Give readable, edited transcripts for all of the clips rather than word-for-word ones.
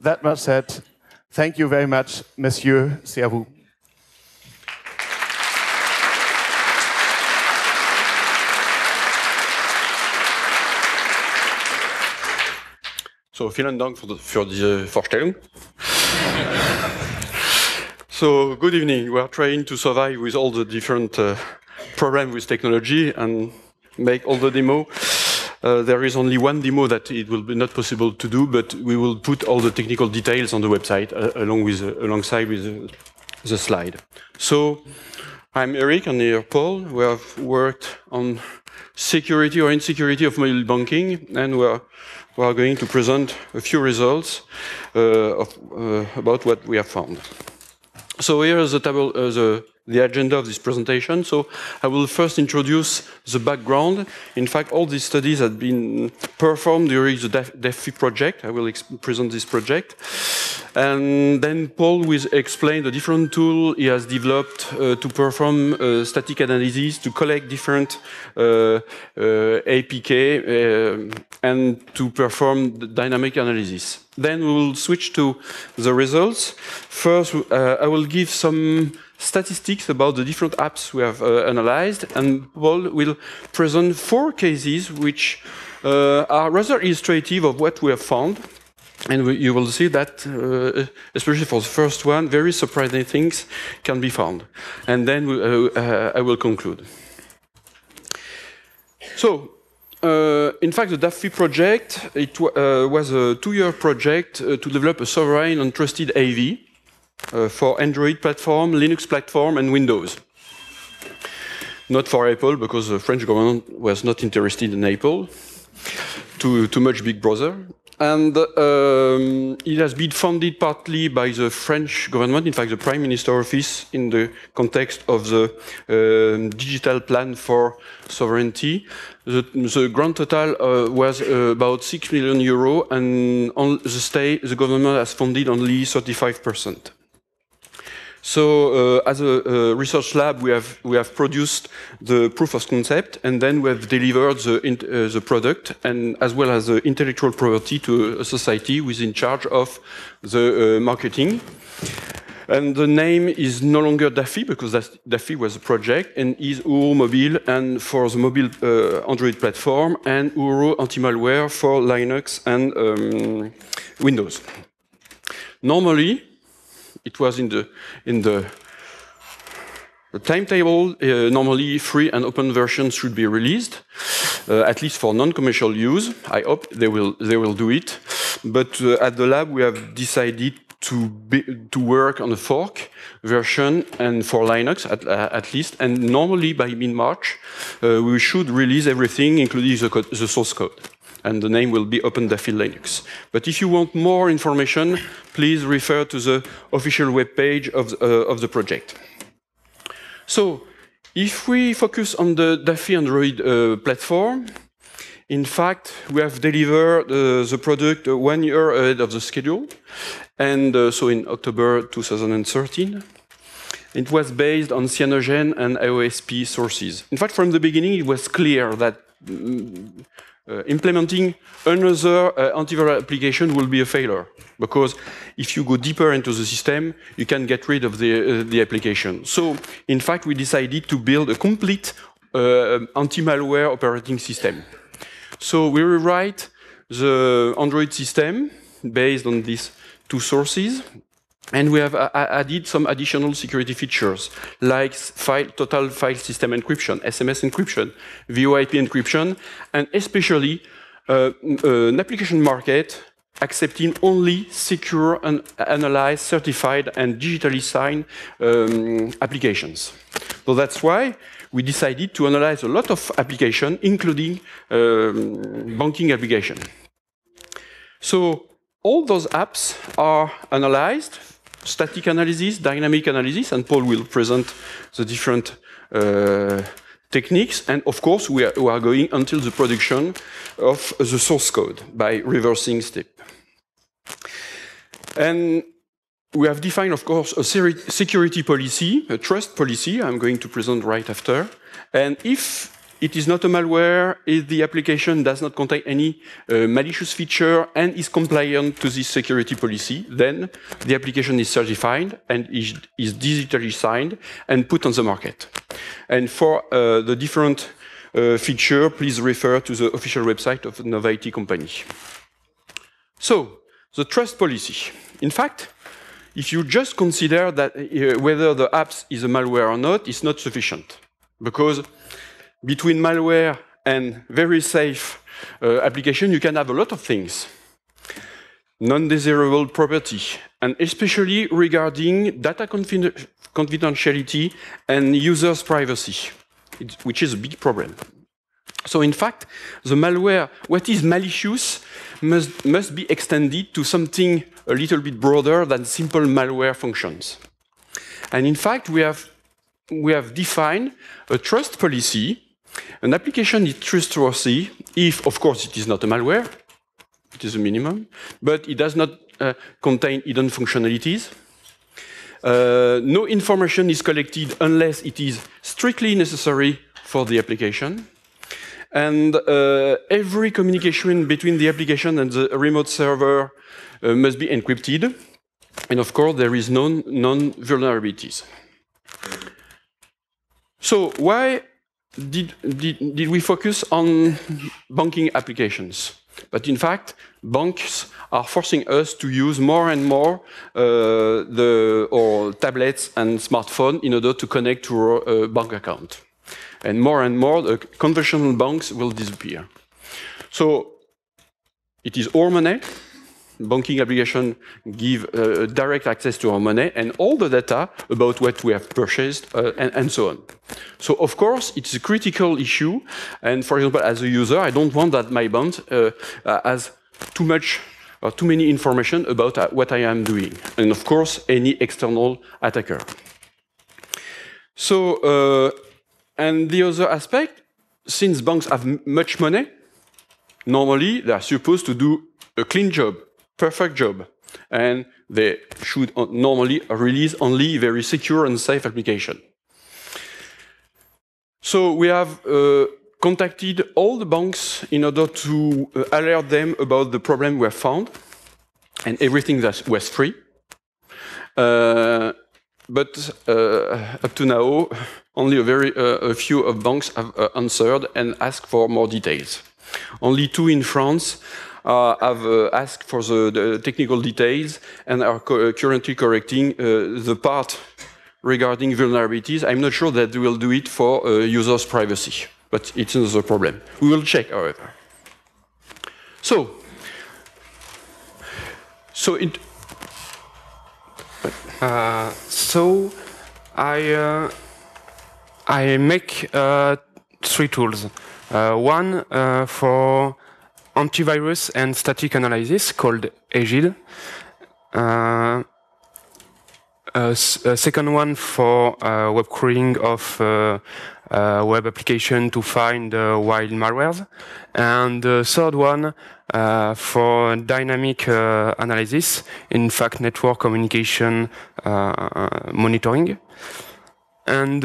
That much said, thank you very much, Monsieur. C'est à vous. So, vielen Dank für diese Vorstellung. So, good evening. We are trying to survive with all the different problems with technology and make all the demo. There is only one demo that it will be not possible to do, but we will put all the technical details on the website alongside with the slide. So, I'm Eric and here Paul. We have worked on security or insecurity of mobile banking, and we are going to present a few results about what we have found. So here is the table, the agenda of this presentation. So I will first introduce the background. In fact, all these studies have been performed during the DAFI project. I will present this project. And then Paul will explain the different tools he has developed to perform static analysis, to collect different APK, and to perform the dynamic analysis. Then we will switch to the results. First, I will give some statistics about the different apps we have analyzed, and Paul will present four cases which are rather illustrative of what we have found. And you will see that, especially for the first one, very surprising things can be found. And then I will conclude. So, in fact, the DAFI project, it was a two-year project to develop a sovereign and trusted AV for Android platform, Linux platform, and Windows. Not for Apple, because the French government was not interested in Apple. Too much Big Brother. And it has been funded partly by the French government, in fact, the Prime Minister's office, in the context of the digital plan for sovereignty. The grand total was about €6 million, and on the state, the government has funded only 35%. So as a research lab, we have produced the proof of concept, and then we have delivered the product, and as well as the intellectual property to a society who is in charge of the marketing. And the name is no longer DAFI, because DAFI was a project, and is Uru Mobile, and for the mobile Android platform, and Uru Anti-Malware for Linux and Windows. Normally, it was in the timetable. Normally, free and open versions should be released, at least for non-commercial use. I hope they will do it. But at the lab, we have decided to work on a fork version, and for Linux at least. And normally by mid-March, we should release everything, including the source code. And the name will be OpenDAFI Linux. But if you want more information, please refer to the official webpage of the project. So, if we focus on the DAFI Android platform, in fact, we have delivered the product 1 year ahead of the schedule, and so in October 2013. It was based on Cyanogen and AOSP sources. In fact, from the beginning, it was clear that implementing another antivirus application will be a failure, because if you go deeper into the system, you can get rid of the application. So, in fact, we decided to build a complete anti-malware operating system. So we rewrite the Android system based on these two sources, and we have added some additional security features, like total file system encryption, SMS encryption, VoIP encryption, and especially an application market accepting only secure and analyzed, certified, and digitally signed applications. So that's why we decided to analyze a lot of applications, including banking applications. So all those apps are analyzed. Static analysis, dynamic analysis, and Paul will present the different techniques. And of course, we are going until the production of the source code by reversing step. And we have defined, of course, a security policy, a trust policy I'm going to present right after. And if It is not a malware if the application does not contain any malicious feature and is compliant to this security policy. Then the application is certified and is digitally signed and put on the market. And for the different feature, please refer to the official website of an IT company. So, the trust policy. In fact, if you just consider that whether the apps is a malware or not, it's not sufficient. Because between malware and very safe application, you can have a lot of things. Non-desirable property, and especially regarding data confidentiality and users' privacy, which is a big problem. So in fact, the malware, what is malicious, must be extended to something a little bit broader than simple malware functions. And in fact, we have defined a trust policy. An application is trustworthy if, of course, it is not a malware. It is a minimum, but it does not contain hidden functionalities. No information is collected unless it is strictly necessary for the application. And every communication between the application and the remote server must be encrypted. And of course, there is no non-vulnerabilities. So why did we focus on banking applications? But in fact, banks are forcing us to use more and more our tablets and smartphones in order to connect to our bank account. And more, the conventional banks will disappear. So it is our money. Banking application give direct access to our money and all the data about what we have purchased and so on. So of course, it's a critical issue. And for example, as a user, I don't want that my bank has too much or too many information about what I am doing. And of course, any external attacker. So, and the other aspect, since banks have much money, normally they are supposed to do a clean job, perfect job, and they should normally release only very secure and safe application. So we have contacted all the banks in order to alert them about the problem we have found, and everything that was free. But up to now, only a few of banks have answered and asked for more details. Only two in France have asked for the technical details and are currently correcting the part regarding vulnerabilities. I'm not sure that they will do it for users' privacy, but it's another problem. We will check, however. So I make three tools. One for antivirus and static analysis called AGID. A second one for web crawling of web application to find wild malwares. And the third one for dynamic analysis, in fact, network communication monitoring. And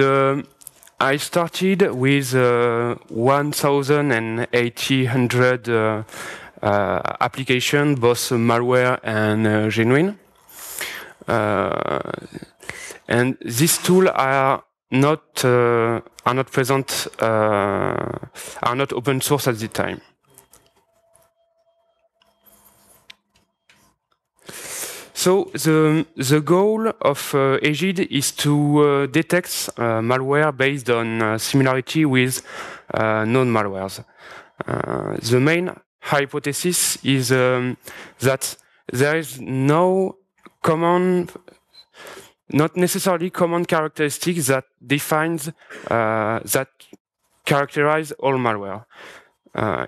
I started with 1,800 applications, both malware and genuine. And these tools are not open source at the time. So the goal of EGID is to detect malware based on similarity with known malwares. The main hypothesis is that there is no common, not necessarily common characteristics that defines, that characterize all malware.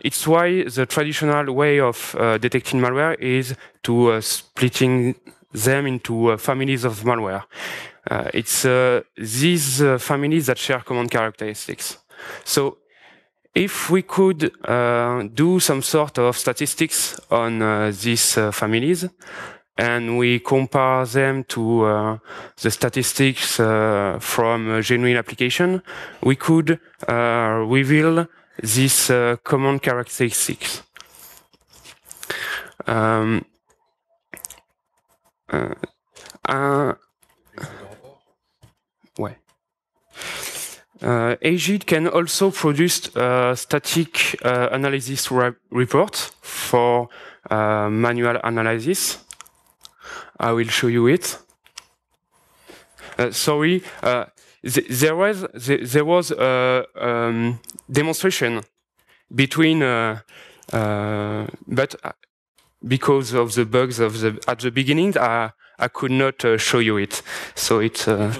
It's why the traditional way of detecting malware is to splitting them into families of malware. It's these families that share common characteristics. So if we could do some sort of statistics on these families, and we compare them to the statistics from a genuine application, we could reveal these common characteristics. AGID can also produce static analysis reports for manual analysis. I will show you it. There was a demonstration between, but because of the bugs of at the beginning, I could not show you it. So it will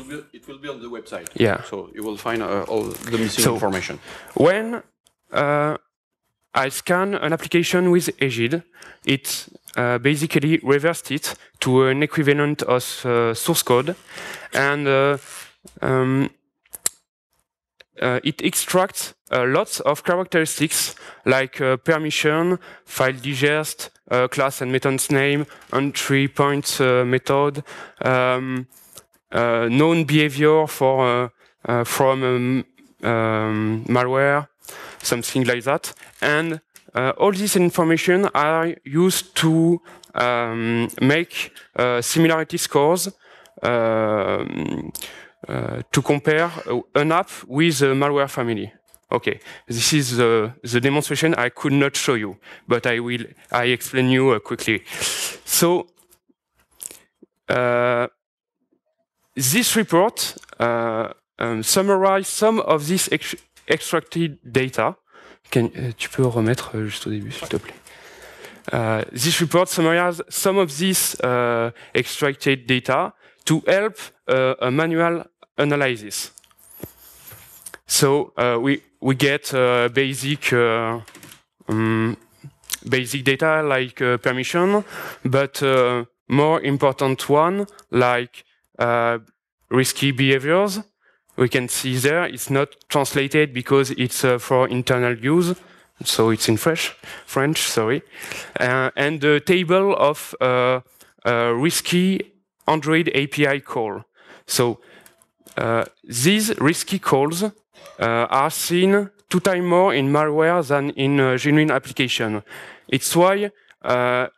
be on the website. Yeah. So you will find all the missing information. When I scan an application with AGID, it basically reversed it to an equivalent of source code, and it extracts lots of characteristics like permission, file digest, class and method's name, entry point method, known behavior for from malware, something like that, and all this information are used to make similarity scores to compare an app with a malware family. Okay, this is the demonstration I could not show you, but I explain you quickly. So this report summarizes some of this extracted data. Tu peux remettre juste au début, s'il te plaît. This report summarizes some of this extracted data to help a manual analysis. So we get basic data like permission, but more important one like risky behaviors. We can see there it's not translated because it's for internal use, so it's in French. Sorry, and the table of risky Android API call. So these risky calls are seen 2 times more in malware than in genuine application. It's why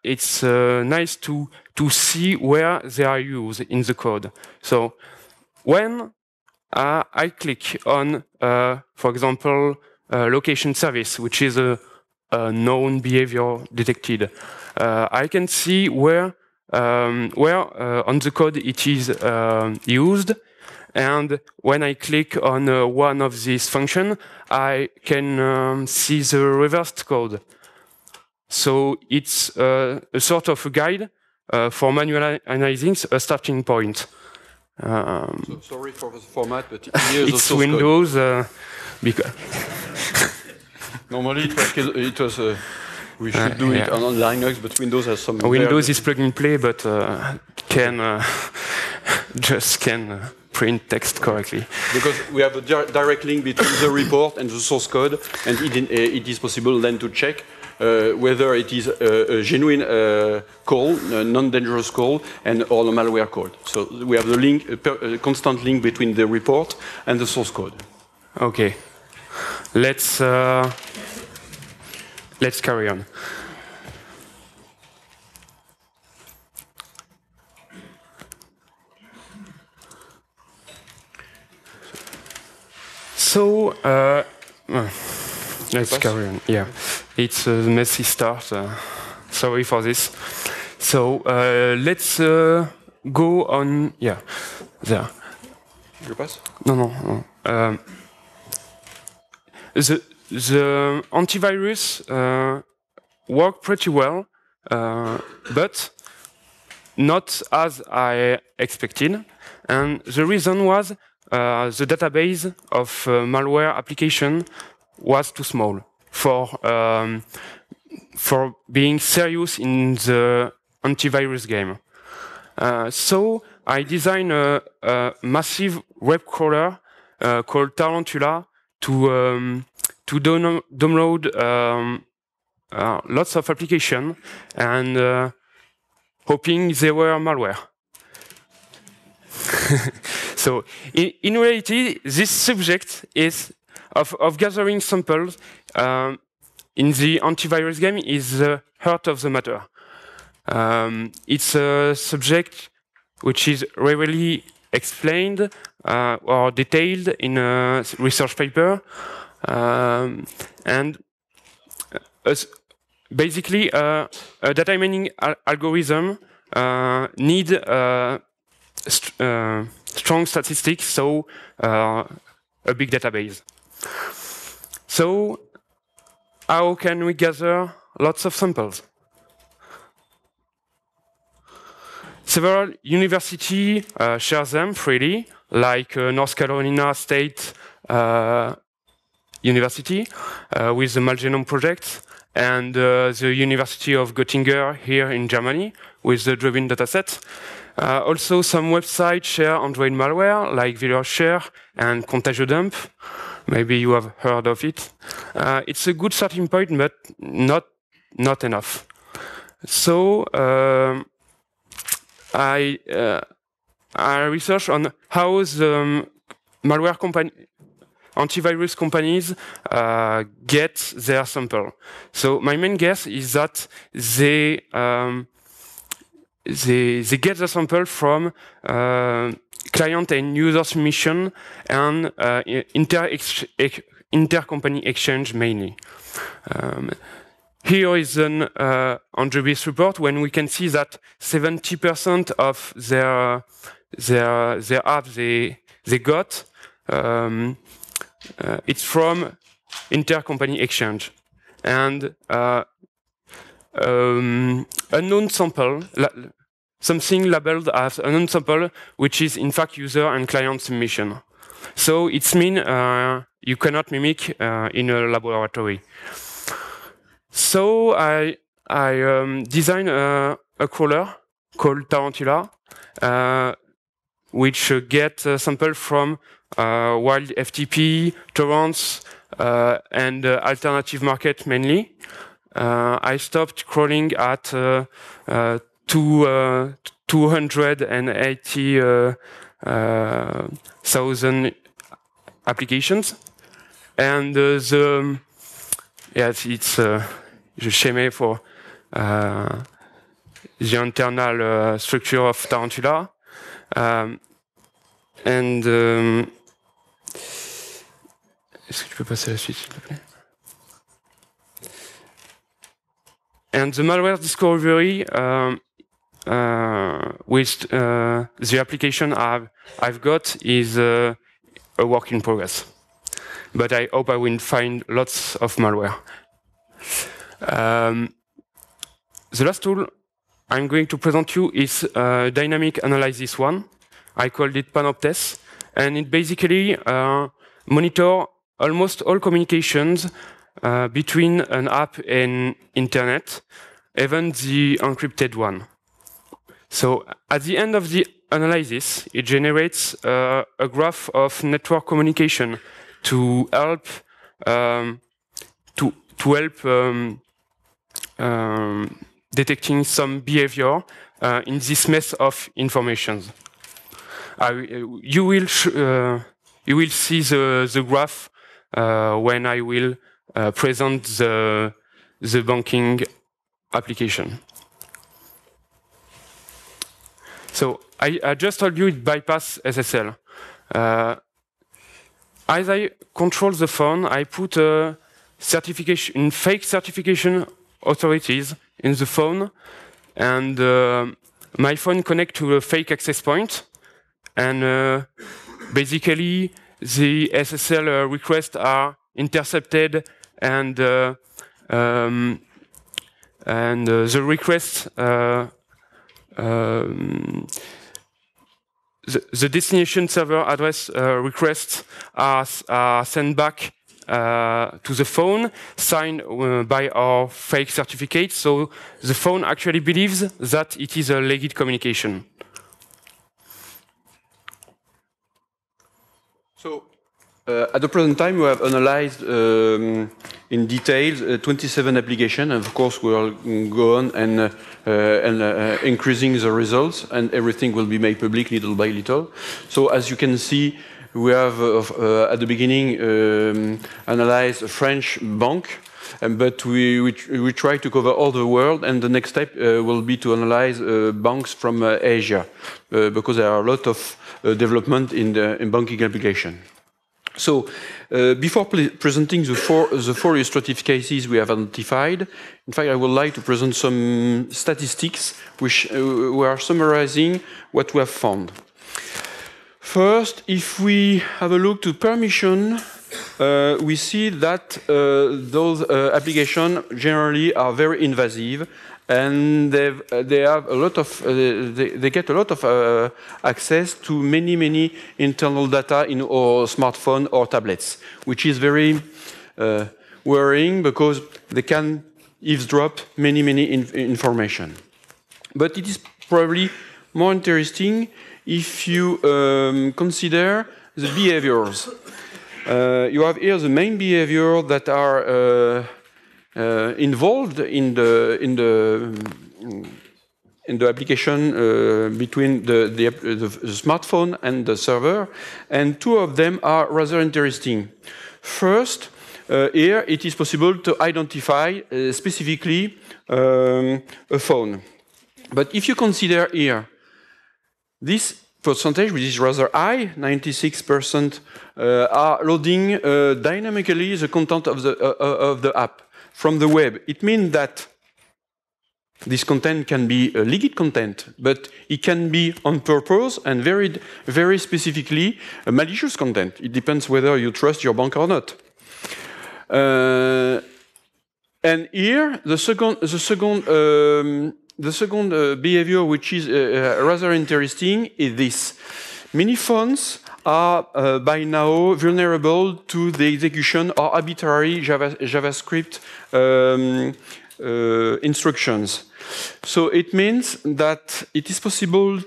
it's nice to see where they are used in the code. So when I click on, for example, location service, which is a known behavior detected, I can see where on the code it is used. And when I click on one of these functions, I can see the reversed code. So it's a sort of a guide for manual analyzing a starting point. So, sorry for the format, but it's Windows. Because normally it was we should do it on Linux, but Windows has some. Windows is plug and play, but can just can print text correctly. Because we have a direct link between the report and the source code, and it is possible then to check whether it is a genuine call, a non-dangerous call, or a malware call. So we have the link, a constant link between the report and the source code. Okay, let's carry on. So let's carry on. Yeah. It's a messy start, sorry for this. So let's go on, yeah, there. Je passe? No, no, no. The antivirus worked pretty well, but not as I expected. And the reason was the database of malware application was too small for being serious in the antivirus game. So I designed a massive web crawler called Tarantula to download lots of applications and hoping they were malware. So in reality, this subject is of gathering samples in the antivirus game is the heart of the matter. It's a subject which is rarely explained or detailed in a research paper. And basically, a data mining algorithm need strong statistics, so a big database. So how can we gather lots of samples? Several universities share them freely, like North Carolina State University with the Malgenome Project, and the University of Göttingen here in Germany with the Drebin dataset. Also, some websites share Android malware like VirusShare and ContagioDump. Maybe you have heard of it. It's a good starting point, but not enough. So I researched on how the malware company, antivirus companies get their sample. So my main guess is that they get the sample from client and user submission and intercompany exchange mainly. Here is an Andrebis report when we can see that 70% of their app they got it's from intercompany exchange, and unknown sample, something labeled as unknown sample, which is in fact user and client submission. So it's mean you cannot mimic in a laboratory. So I designed a crawler called Tarantula, which get a sample from wild FTP, torrents, and alternative market mainly. I stopped crawling at 280,000 applications, and the yes, it's the schema for the internal structure of Tarantula, and est-ce que tu peux passer à la suite, s'il te plaît? And the malware discovery with the application I've got is a work in progress. But I hope I will find lots of malware. The last tool I'm going to present you is dynamic analysis one. I called it Panoptes, and it basically monitors almost all communications between an app and internet, even the encrypted one. So at the end of the analysis, it generates a graph of network communication to help detecting some behavior in this mess of information. You will see the graph when I will present the banking application. So I just told you it bypasses SSL. As I control the phone, I put a certification, fake certification authorities in the phone, and my phone connects to a fake access point, and basically the SSL requests are intercepted, and the request, the destination server address requests are sent back to the phone, signed by our fake certificate. So the phone actually believes that it is a legit communication. So at the present time, we have analyzed in detail 27 applications, and of course we'll go on and increasing the results, and everything will be made public little by little. So as you can see, we have at the beginning analyzed a French bank, but we try to cover all the world, and the next step will be to analyze banks from Asia, because there are a lot of development in banking application. So, before presenting the four illustrative cases we have identified, in fact, I would like to present some statistics which are summarizing what we have found. First, if we have a look to permission, we see that those applications generally are very invasive, and they have a lot of they get a lot of access to many internal data in our smartphone or tablets, which is very worrying because they can eavesdrop many information. But it is probably more interesting if you consider the behaviors. You have here the main behavior that are involved in the application between the smartphone and the server, and two of them are rather interesting. First, here it is possible to identify specifically a phone. But if you consider here this percentage, which is rather high, 96%, are loading dynamically the content of the app from the web. It means that this content can be leaked content, but it can be on purpose and very specifically malicious content. It depends whether you trust your bank or not. And here the second behavior, which is rather interesting, is this. Many phones are by now vulnerable to the execution or arbitrary JavaScript instructions. So it means that it is possible,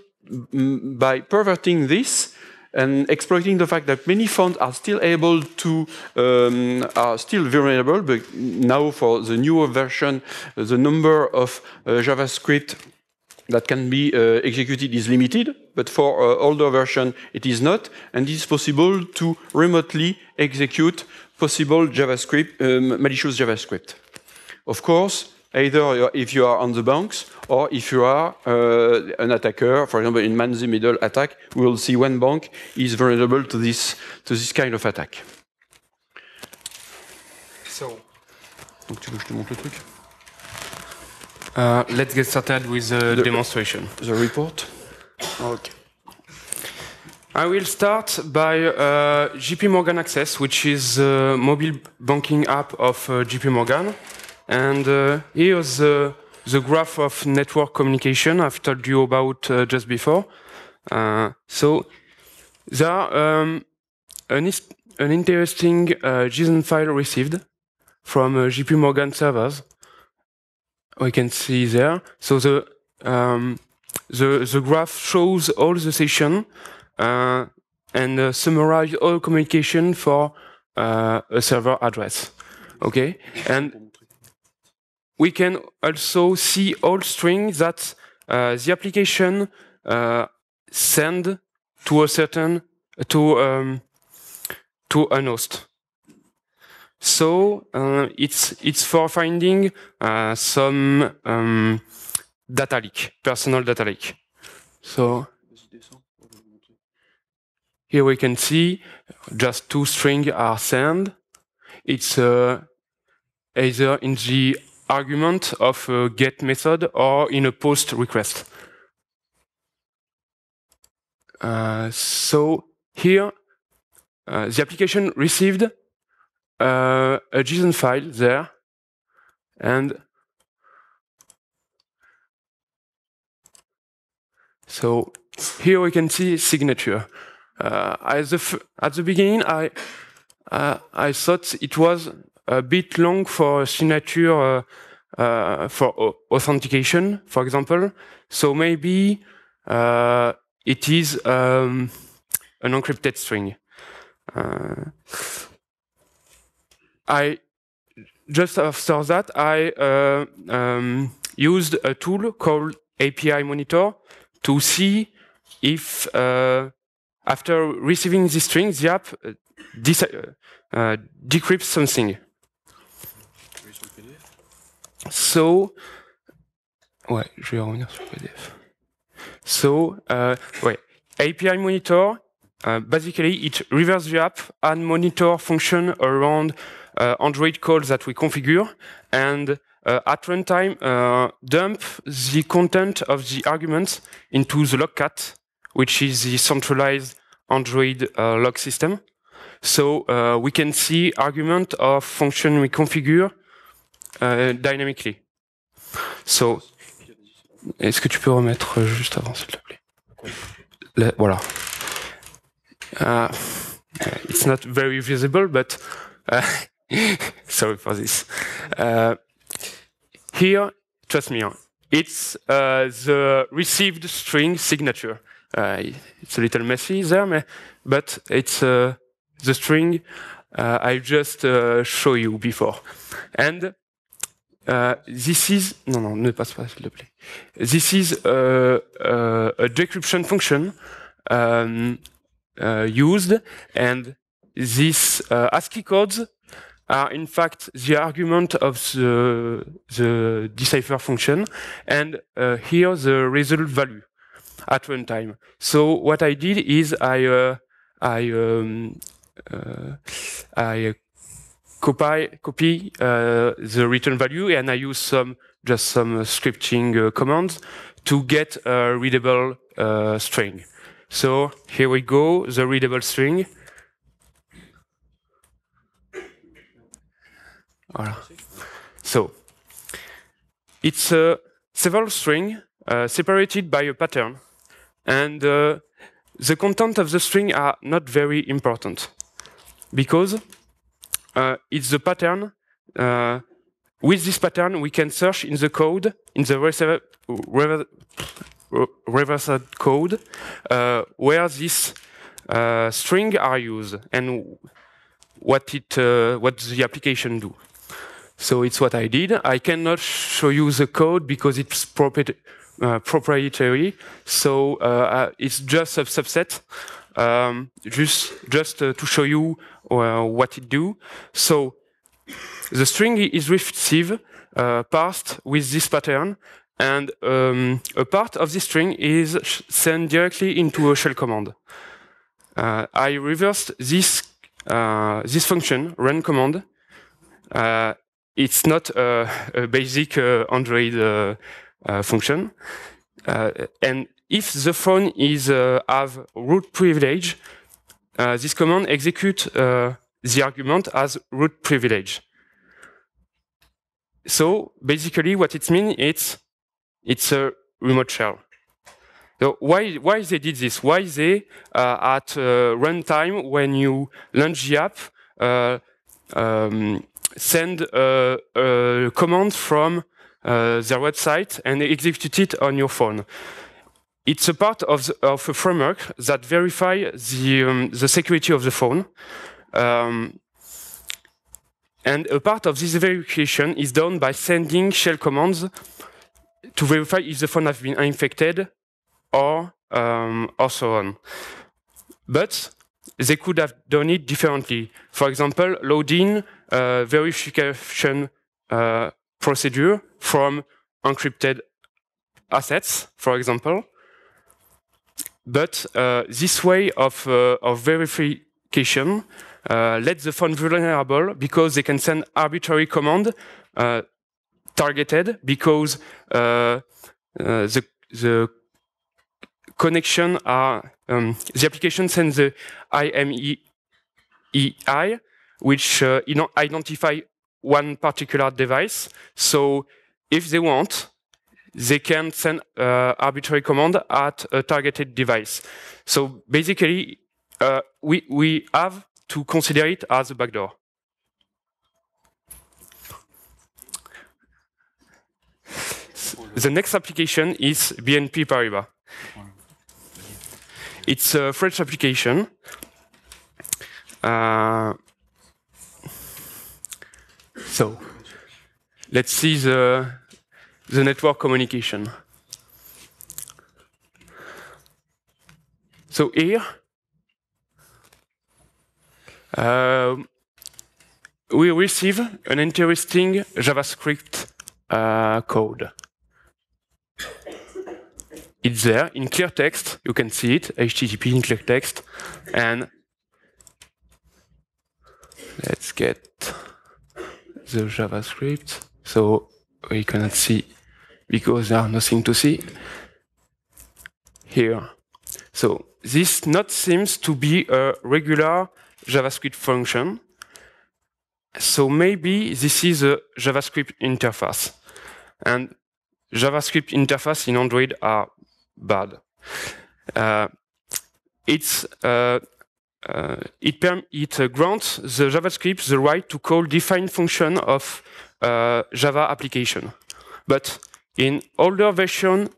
by perverting this and exploiting the fact that many phones are still able to, are still vulnerable, but now for the newer version, the number of JavaScript that can be executed is limited, but for older version it is not, and it is possible to remotely execute possible JavaScript, malicious JavaScript. Of course, either if you are on the banks or if you are an attacker, for example, in man-in-the-middle attack, we will see one bank is vulnerable to this kind of attack. So, let's get started with the demonstration. The report. Okay. I will start by JP Morgan Access, which is the mobile banking app of JP Morgan. And here's the graph of network communication I've told you about just before. So there are an interesting JSON file received from JP Morgan servers. We can see there. So the graph shows all the session and summarize all communication for a server address. Okay, and we can also see all strings that the application send to a certain to an host. So it's for finding some data leak, personal data leak. So here we can see just two strings are sent. It's either in the argument of a get method or in a post request. So here, the application received a JSON file there, and so here we can see signature. At the beginning, I thought it was a bit long for signature for authentication, for example. So maybe it is an encrypted string. I just after that, I used a tool called API Monitor to see if after receiving the string, the app decrypts something. So, ouais, je vais revenir sur le PDF. So, ouais, API Monitor, basically it reverses the app and monitor function around Android calls that we configure, and at runtime dump the content of the arguments into the logcat, which is the centralized Android log system. So we can see argument of function we configure dynamically. So, est-ce que tu peux remettre juste avant, s'il te plaît? Là, voilà. It's not very visible, but sorry for this. Here, trust me, it's the received string signature. It's a little messy there, but it's the string I just show you before. And this is no, no, ne passe pas, s'il te plaît. This is a decryption function used, and these ASCII codes are in fact the argument of the decipher function, and here the result value at runtime. So what I did is I copy the return value, and I use just some scripting commands to get a readable string. So here we go, the readable string. Voilà. So it's a several string separated by a pattern, and the content of the string are not very important because it's the pattern. With this pattern, we can search in the code, in the reversed code, where this string are used and what the application do. So it's what I did. I cannot show you the code because it's proprietary. So it's just a subset. Just to show you what it do. So the string is received, parsed with this pattern, and a part of this string is sent directly into a shell command. I reversed this function, run command. It's not a basic Android function, and if the phone is have root privilege, this command executes the argument as root privilege. So basically, what it means it's a remote shell. So why they did this? Why they at runtime when you launch the app send a command from their website and execute it on your phone? It's a part of a framework that verifies the security of the phone. And a part of this verification is done by sending shell commands to verify if the phone has been infected or so on. But they could have done it differently. For example, loading a verification procedure from encrypted assets, for example. But this way of verification lets the phone vulnerable because they can send arbitrary command targeted because the connection are the application sends the IMEI, which identify one particular device. So if they want, they can send arbitrary command at a targeted device. So basically, we have to consider it as a backdoor. The next application is BNP Paribas. It's a French application. So let's see the network communication. So here, we receive an interesting JavaScript code. It's there in clear text. You can see it, HTTP in clear text. And let's get the JavaScript. So we cannot see because there are nothing to see here. So this not seems to be a regular JavaScript function. So maybe this is a JavaScript interface. And JavaScript interface in Android are bad. It grants the JavaScript the right to call defined function of Java application. But in older version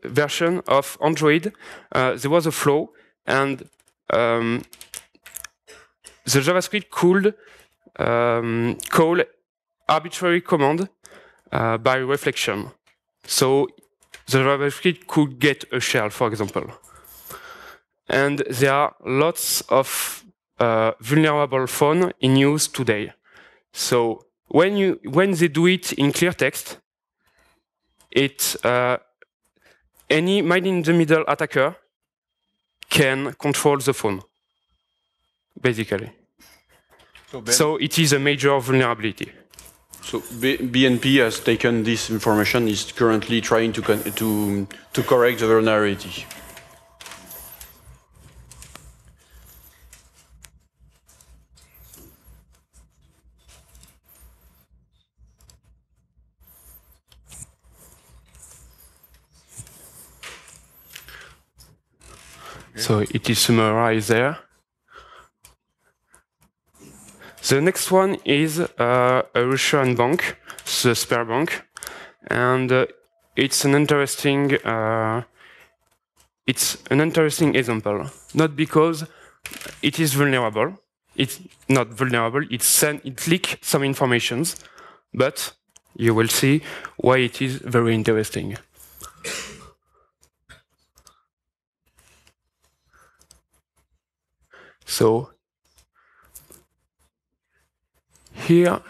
of Android, there was a flaw, and the JavaScript could call arbitrary command by reflection. So the JavaScript could get a shell, for example. And there are lots of vulnerable phones in use today. So when they do it in clear text, any man-in-the-middle attacker can control the phone, basically. So it is a major vulnerability. So BNP has taken this information, is currently trying to correct the vulnerability. Okay. So it is summarized there. The next one is a Russian bank, the Sberbank, and it's an interesting example. Not because it is vulnerable, it's not vulnerable. It leaks some informations, but you will see why it is very interesting. So. Here,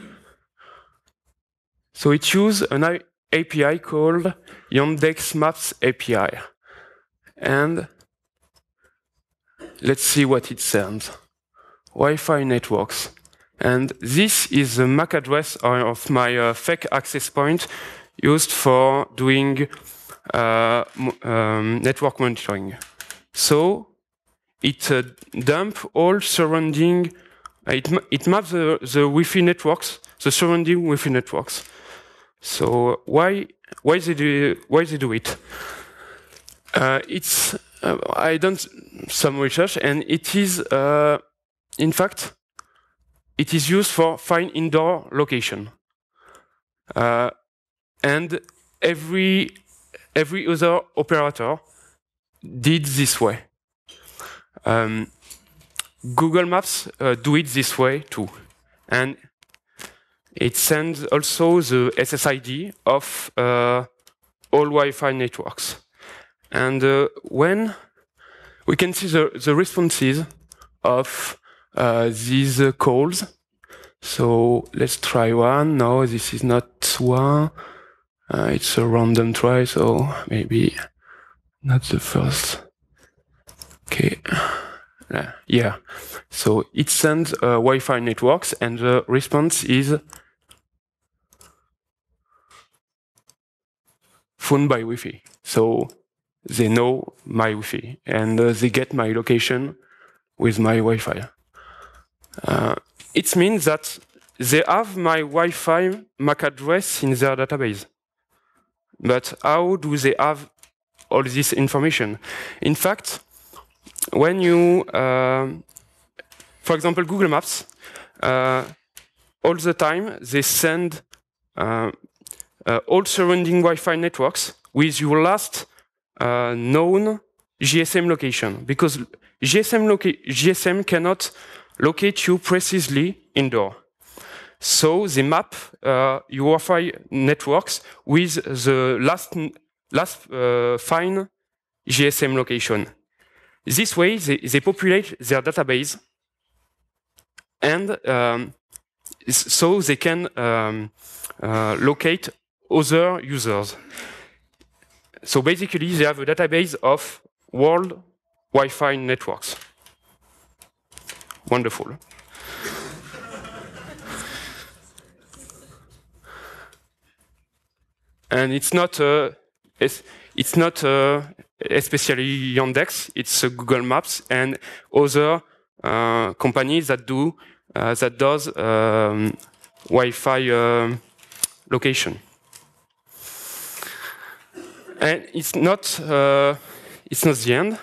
so it uses an API called Yandex Maps API. And let's see what it sends. Wi-Fi networks. And this is the MAC address of my fake access point used for doing network monitoring. So it dumps all surrounding. It maps the Wi-Fi networks, the surrounding Wi-Fi networks. So why they do it? I done some research, and it is in fact it is used for find indoor location, and every other operator did this way. Google Maps do it this way too, and it sends also the SSID of all Wi-Fi networks. And when we can see the responses of these calls, so let's try one. No, this is not one. It's a random try, so maybe not the first. Okay. Yeah, so it sends Wi-Fi networks, and the response is phone by Wi-Fi. So they know my Wi-Fi, and they get my location with my Wi-Fi. It means that they have my Wi-Fi MAC address in their database. But how do they have all this information? In fact, when you, for example, Google Maps, all the time they send all surrounding Wi-Fi networks with your last known GSM location, because GSM cannot locate you precisely indoor. So they map UEFI networks with the last fine GSM location. This way, they populate their database, and so they can locate other users. So basically, they have a database of world Wi-Fi networks. Wonderful. And it's not especially Yandex. It's Google Maps and other companies that does Wi-Fi location. And it's not the end,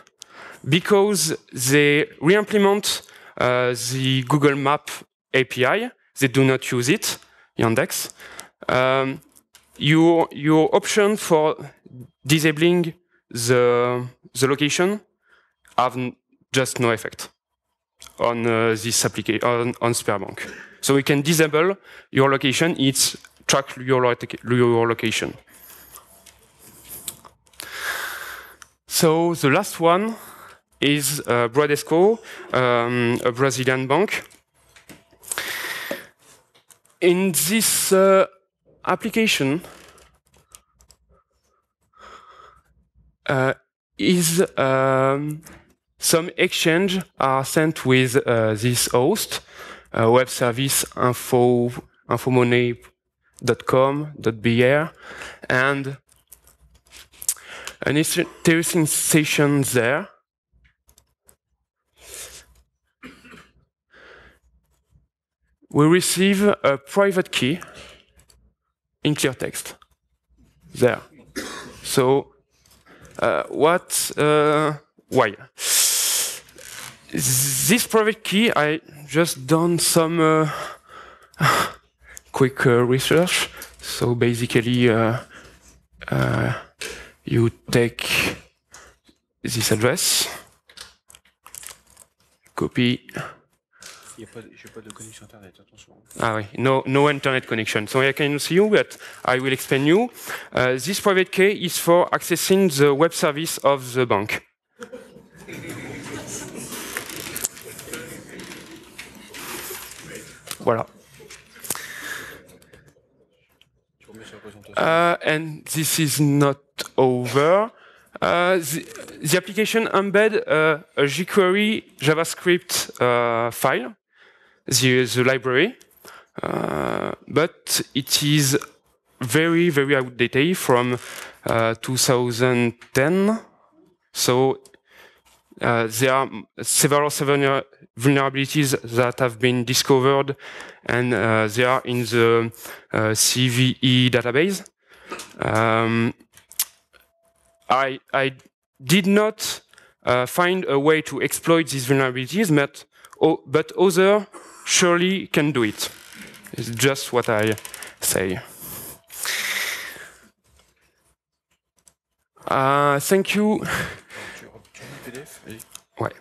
because they re-implement the Google Map API. They do not use it, Yandex. Your option for disabling the location have just no effect on this application on Sberbank. So we can disable your location. It's track your location. So the last one is Bradesco, a Brazilian bank. In this application, some exchange are sent with this host, web service infomoney.com.br, and an interesting session there. We receive a private key in clear text there. So why? This private key, I just done some quick research. So basically, you take this address, copy. No internet connection. So I can see you, but I will explain you. This private key is for accessing the web service of the bank. Voilà. And this is not over. The application embeds a jQuery JavaScript file, the library, but it is very, very outdated from 2010. So there are several vulnerabilities that have been discovered, and they are in the CVE database. I did not find a way to exploit these vulnerabilities, but others surely can do it. It's just what I say. Thank you. Ouais.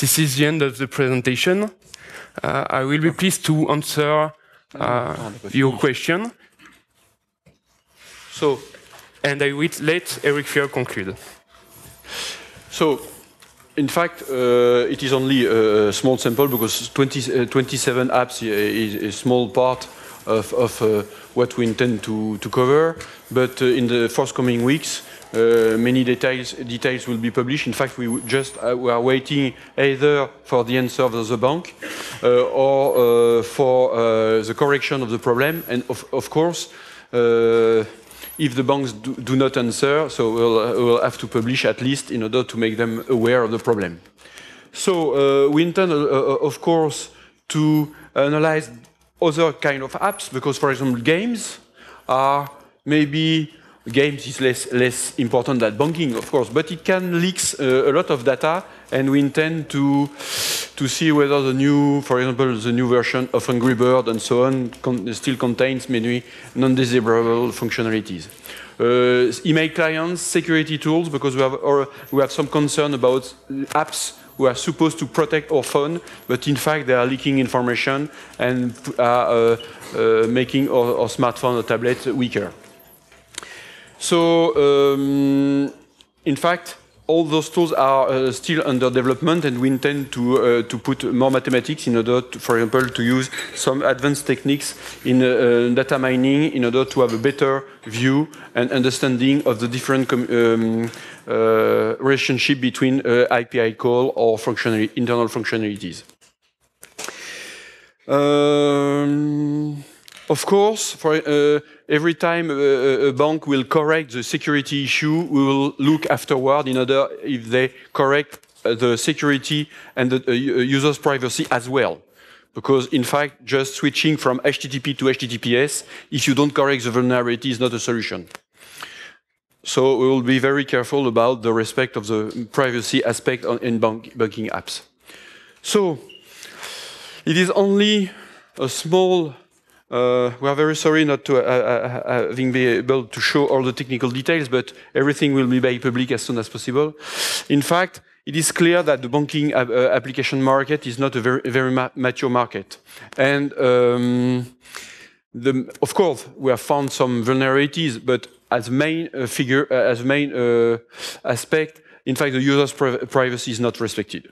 This is the end of the presentation. I will be pleased to answer your question. So. And I will let Eric Fier conclude. So, in fact, it is only a small sample, because 27 apps is a small part of what we intend to cover. But in the forthcoming weeks, many details will be published. In fact, we just are waiting either for the answer of the bank or for the correction of the problem. And of course, if the banks do not answer, so we'll have to publish at least in order to make them aware of the problem. So we intend, of course, to analyze other kind of apps, because, for example, games are maybe, games is less important than banking, of course, but it can leak a lot of data, and we intend to see whether the new, for example, the new version of Angry Bird and so on still contains many non-desirable functionalities. Email clients, security tools, because we have some concern about apps who are supposed to protect our phone, but in fact they are leaking information and are making our smartphone or tablet weaker. So, in fact, all those tools are still under development, and we intend to put more mathematics in order, to, for example, to use some advanced techniques in data mining in order to have a better view and understanding of the different relationship between API call or internal functionalities. Of course, for every time a bank will correct the security issue, we will look afterward in order if they correct the security and the user's privacy as well. Because, in fact, just switching from HTTP to HTTPS, if you don't correct the vulnerability, is not a solution. So we will be very careful about the respect of the privacy aspect in banking apps. So it is only a small... we are very sorry not to having been able to show all the technical details, but everything will be made public as soon as possible. In fact, it is clear that the banking application market is not a very mature market. And of course, we have found some vulnerabilities, but as main aspect, in fact, the user's privacy is not respected.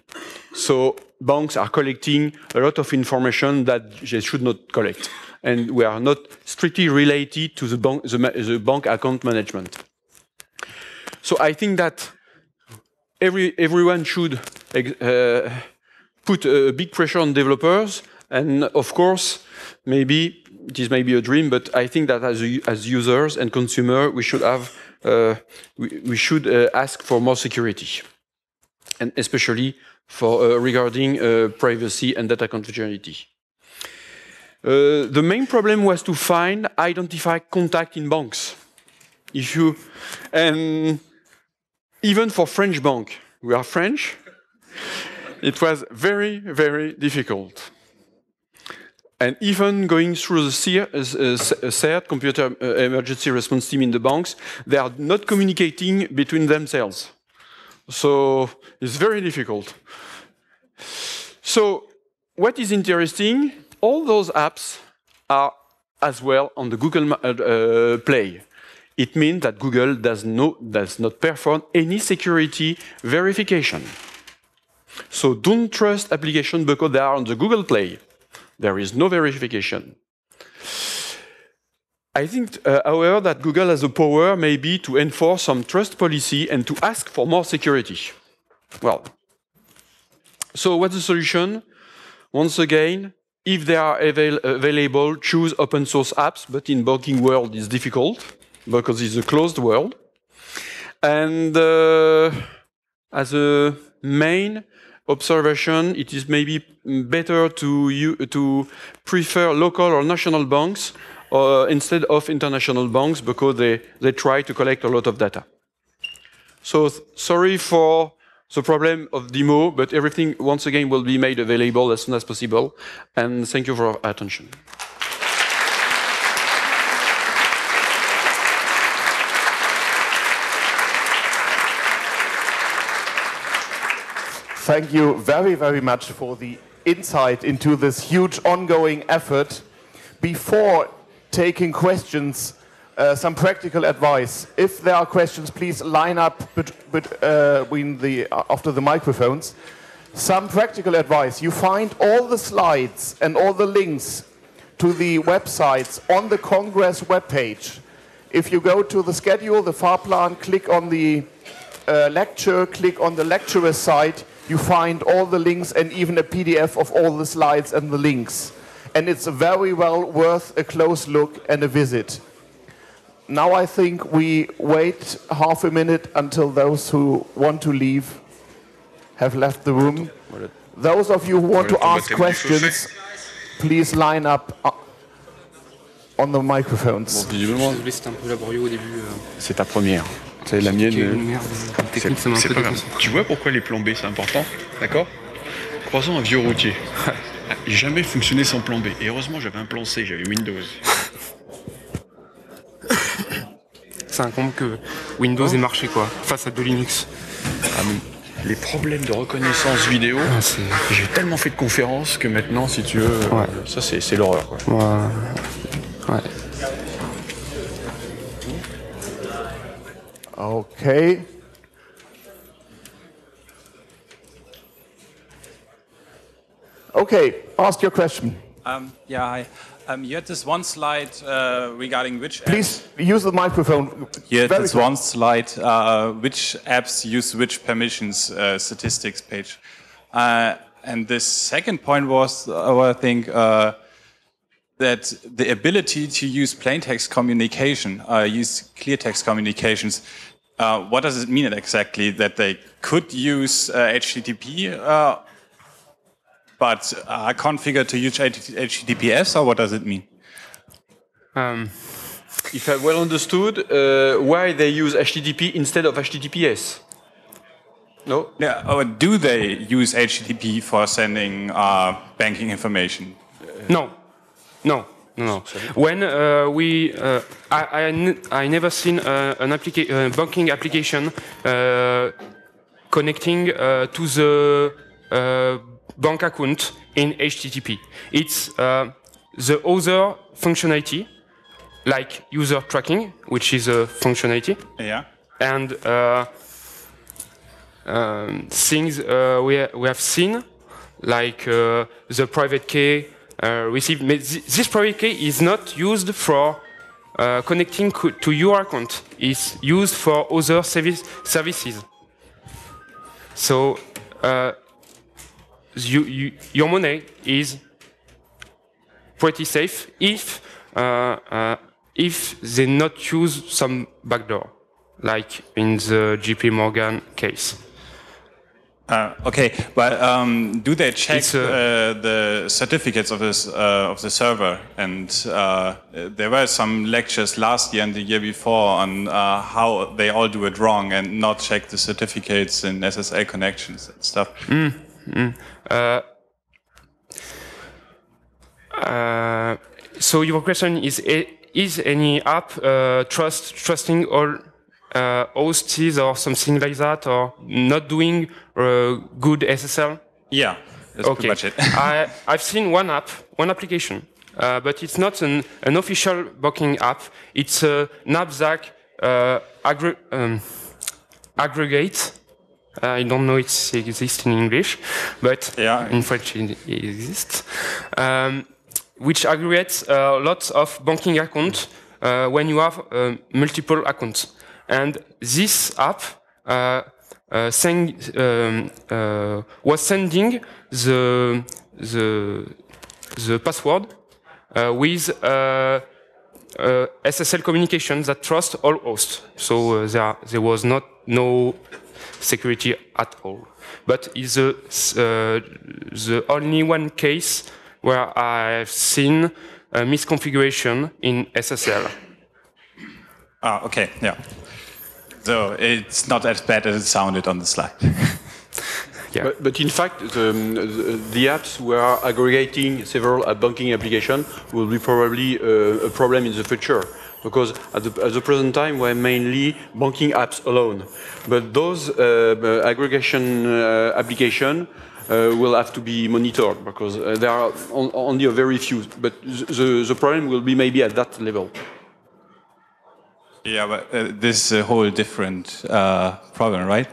So banks are collecting a lot of information that they should not collect. And we are not strictly related to the bank account management. So I think that everyone should put a big pressure on developers. And of course, maybe it is maybe a dream, but I think that as users and consumers, we should have we should ask for more security, and especially for regarding privacy and data confidentiality. The main problem was to find identified contact in banks. If you, and even for French bank, we are French. It was very, very difficult. And even going through the CERT, Computer Emergency Response Team in the banks, they are not communicating between themselves. So it's very difficult. So what is interesting, all those apps are as well on the Google Play. It means that Google does not perform any security verification. So don't trust applications because they are on the Google Play. There is no verification. I think, however, that Google has the power maybe to enforce some trust policy and to ask for more security. Well, so what's the solution? Once again, if they are available, choose open source apps, but in banking world it's difficult because it's a closed world. And as a main observation, it is maybe better to prefer local or national banks instead of international banks because they try to collect a lot of data. So sorry for the problem of demo, but everything once again will be made available as soon as possible. And thank you for your attention. Thank you very, very much for the insight into this huge ongoing effort. Before taking questions, some practical advice. If there are questions, please line up after the microphones. Some practical advice. You find all the slides and all the links to the websites on the Congress webpage. If you go to the schedule, the Fahrplan, click on the lecture, click on the lecturer's site, you find all the links and even a PDF of all the slides and the links. And it's very well worth a close look and a visit. Now I think we wait half a minute until those who want to leave have left the room. Those of you who want to ask questions, please line up on the microphones. C'est ta première. C'est la mienne. C'est pas grave. Tu vois pourquoi les plans B c'est important, d'accord? Croisons un vieux routier. Il n'a jamais fonctionné sans plan B. Et heureusement j'avais un plan C, j'avais Windows. C'est un comble que Windows ait marché quoi, face à de Linux. Ah, les problèmes de reconnaissance vidéo, j'ai tellement fait de conférences que maintenant, si tu veux, ça c'est l'horreur. Ouais. Okay. Okay, ask your question. Hi. You had this one slide regarding which apps... Please use the microphone. You had this one slide, which apps use which permissions statistics page. And the second point was, I think, that the ability to use plain text communication, use clear text communications, what does it mean exactly? That they could use HTTP but are configured to use HTTPS, or what does it mean? If I well understood, why they use HTTP instead of HTTPS? No? Yeah, or do they use HTTP for sending banking information? No. When I never seen an banking application connecting to the bank account in HTTP. It's the other functionality, like user tracking, which is a functionality, and things we have seen, like the private key received. This private key is not used for connecting to your account. It's used for other services. So your money is pretty safe if they not use some backdoor, like in the JP Morgan case. Okay, but do they check the certificates of the server? And there were some lectures last year and the year before on how they all do it wrong and not check the certificates and SSL connections and stuff. So your question is any app trusting all hosts or something like that, or not doing good SSL? Yeah, that's pretty much it. I've seen one application, but it's not an official banking app. It's an app that aggregates. I don't know if it exists in English, but in French it exists, which aggregates lots of banking accounts when you have multiple accounts. And this app was sending the password with SSL communication that trusts all hosts. So there was no security at all. But it's the only one case where I've seen a misconfiguration in SSL. Ah, okay, yeah. So it's not as bad as it sounded on the slide. But in fact, the apps who are aggregating several banking applications will be probably a problem in the future. Because at the present time, we're mainly banking apps alone. But those aggregation applications will have to be monitored, because there are only a very few. But the problem will be maybe at that level. Yeah, but this is a whole different problem, right?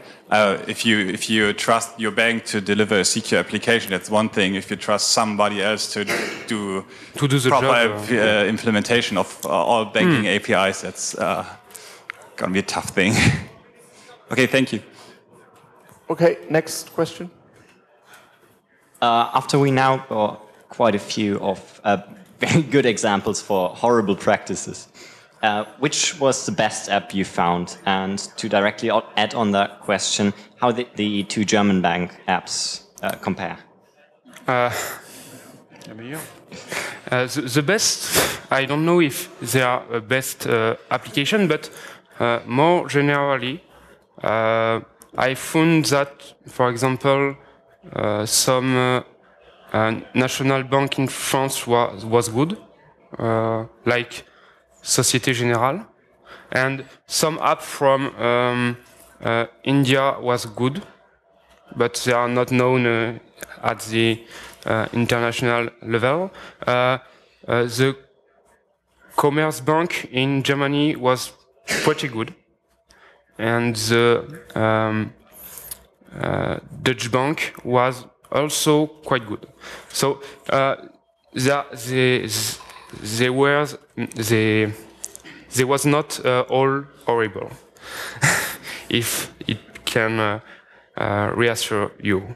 If you trust your bank to deliver a secure application, that's one thing. If you trust somebody else to do the proper job, implementation of all banking APIs, that's gonna be a tough thing. Okay, thank you. Okay, next question. After we now got quite a few of very good examples for horrible practices, which was the best app you found? And to directly add on that question, how did the two German bank apps compare? The best, I don't know if they are the best application, but more generally, I found that, for example, some national bank in France was good, like Société Générale, and some app from India was good, but they are not known at the international level. The Commerzbank in Germany was pretty good, and the Deutsche Bank was also quite good. So they was not all horrible, if it can reassure you.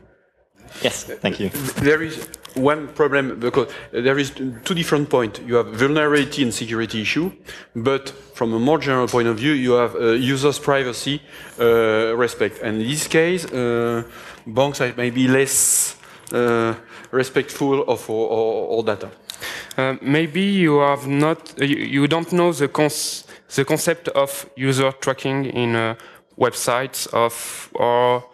Yes, thank you. There is one problem, because there is two different points. You have vulnerability and security issue, but from a more general point of view, you have users' privacy respect. And in this case, banks are maybe less respectful of all data. Maybe you have not, you don't know the concept of user tracking in websites or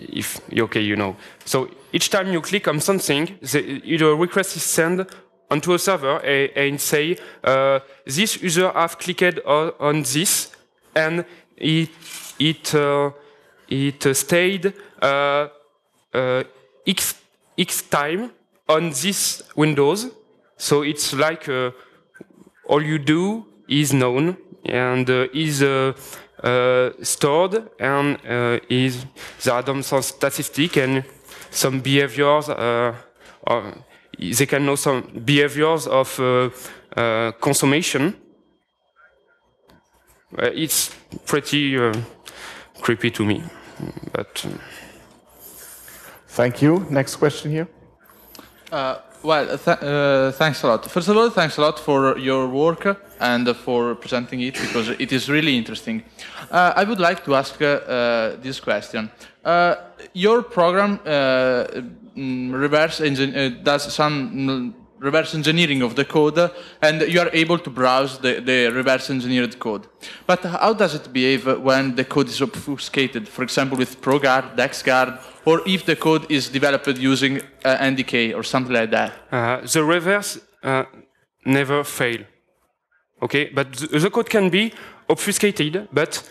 if okay, you know. So each time you click on something, the request is sent onto a server and say, this user have clicked on this, and it stayed x time on this Windows. So it's like all you do is known and is stored, and is there are some statistics and some behaviors. Or they can know some behaviors of consummation. It's pretty creepy to me, but. Thank you. Next question here. Thanks a lot. First of all, thanks a lot for your work and for presenting it, because it is really interesting. I would like to ask this question. Your program does some reverse engineering of the code, and you are able to browse the reverse engineered code. But how does it behave when the code is obfuscated, for example with ProGuard, DexGuard, or if the code is developed using NDK or something like that? The reverse never fail. Okay, but the code can be obfuscated, but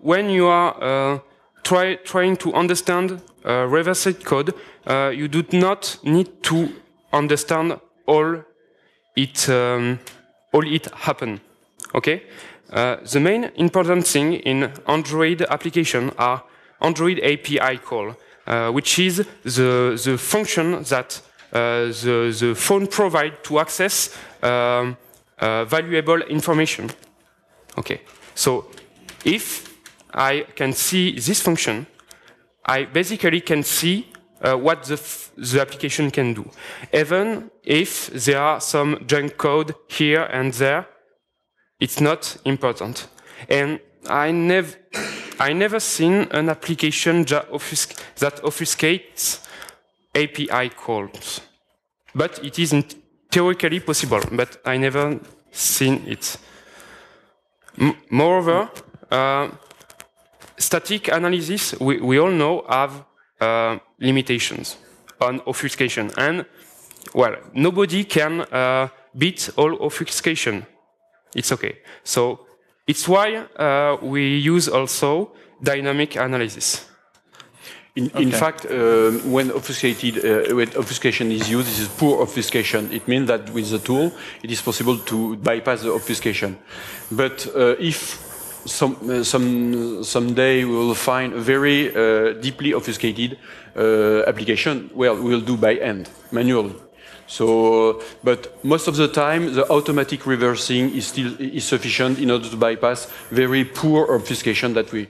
when you are trying to understand reverse code, you do not need to understand all it happen. Okay, the main important thing in Android application are Android API call, which is the function that the phone provide to access valuable information. Okay, so if I can see this function, I basically can see what the application can do, even if there are some junk code here and there. It's not important, and I never seen an application that obfuscates API calls. But it is theoretically possible, but I never seen it. Moreover, static analysis we all know have limitations on obfuscation, and well, nobody can beat all obfuscation. It's okay. So it's why we use also dynamic analysis. In fact, when obfuscation is used, this is poor obfuscation. It means that with the tool, it is possible to bypass the obfuscation. But if someday we will find a very deeply obfuscated application, well, we will do by hand, manually. So, but most of the time, the automatic reversing is sufficient in order to bypass very poor obfuscation that we.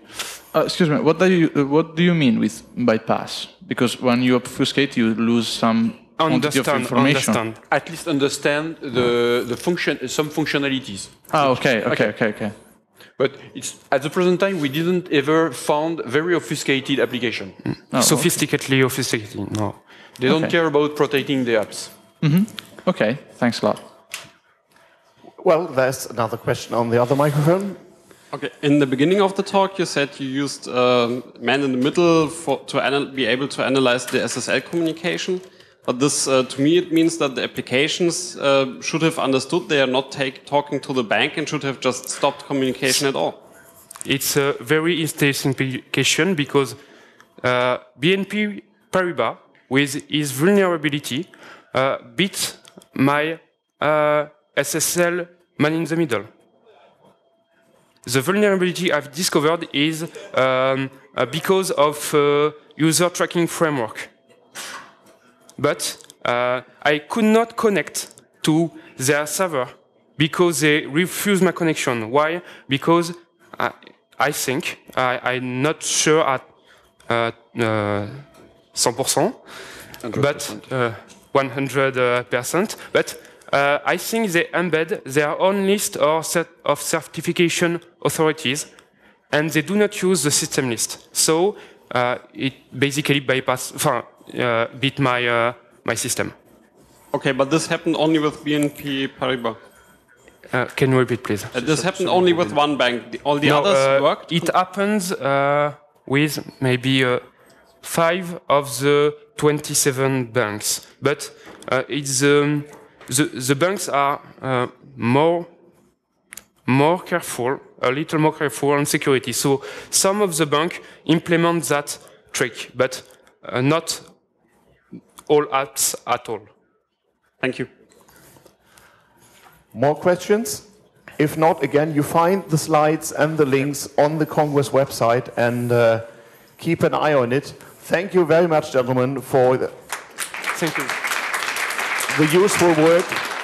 Excuse me, what do you mean with bypass? Because when you obfuscate, you lose some quantity of information. At least understand the function, some functionalities. Ah, okay. But it's, at the present time, we didn't ever found very obfuscated application. Mm. Oh, sophisticatedly obfuscated, no. They don't care about protecting the apps. Mm-hmm. Okay, thanks a lot. Well, there's another question on the other microphone. Okay, in the beginning of the talk, you said you used man in the middle to be able to analyze the SSL communication. But this, to me, it means that the applications should have understood they are not talking to the bank and should have just stopped communication at all. It's a very interesting implication, because BNP Paribas, with his vulnerability, beat my SSL man-in-the-middle. The vulnerability I've discovered is because of user tracking framework. But I could not connect to their server because they refused my connection. Why? Because I'm not sure at 100%, but 100%. But I think they embed their own list or set of certification authorities, and they do not use the system list. So it basically beat my my system. Okay, but this happened only with BNP Paribas. Can you repeat, please? This happened only with one bank. All the others worked. It happens with maybe 5 of the 27 banks, but it's the banks are more careful, a little more careful on security. So some of the banks implement that trick, but not all apps at all. Thank you. More questions? If not, again, you find the slides and the links on the Congress website, and keep an eye on it. Thank you very much, gentlemen, for the useful work.